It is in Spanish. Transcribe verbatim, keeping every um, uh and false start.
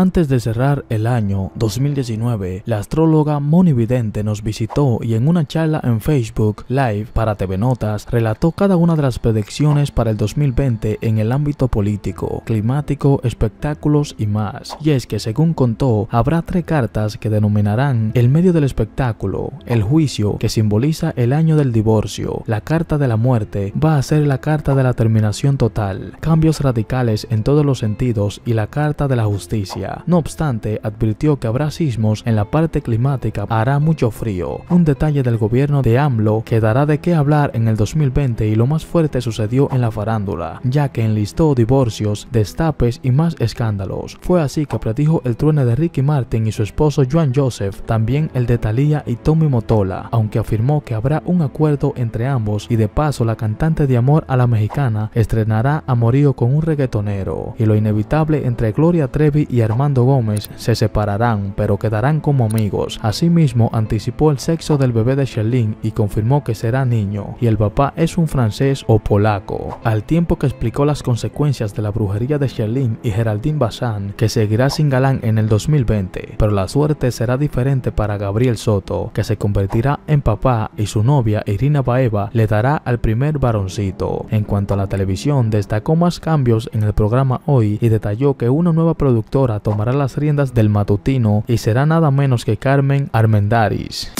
Antes de cerrar el año dos mil diecinueve, la astróloga Mhoni Vidente nos visitó y en una charla en Facebook Live para T V Notas relató cada una de las predicciones para el dos mil veinte en el ámbito político, climático, espectáculos y más. Y es que según contó, habrá tres cartas que denominarán el medio del espectáculo, el juicio que simboliza el año del divorcio, la carta de la muerte va a ser la carta de la terminación total, cambios radicales en todos los sentidos y la carta de la justicia. No obstante, advirtió que habrá sismos en la parte climática, hará mucho frío. Un detalle del gobierno de AMLO que dará de qué hablar en el dos mil veinte y lo más fuerte sucedió en la farándula, ya que enlistó divorcios, destapes y más escándalos. Fue así que predijo el truene de Ricky Martin y su esposo Juan Joseph, también el de Thalía y Tommy Motola, aunque afirmó que habrá un acuerdo entre ambos y de paso la cantante de amor a la mexicana estrenará a Morío con un reggaetonero. Y lo inevitable entre Gloria Trevi y Armando Gómez se separarán, pero quedarán como amigos. Asimismo, anticipó el sexo del bebé de Sherlin y confirmó que será niño, y el papá es un francés o polaco. Al tiempo que explicó las consecuencias de la brujería de Sherlin y Geraldine Bazán, que seguirá sin galán en el dos mil veinte, pero la suerte será diferente para Gabriel Soto, que se convertirá en papá y su novia Irina Baeva le dará al primer varoncito. En cuanto a la televisión, destacó más cambios en el programa Hoy y detalló que una nueva productora tomará las riendas del matutino y será nada menos que Carmen Armendáriz.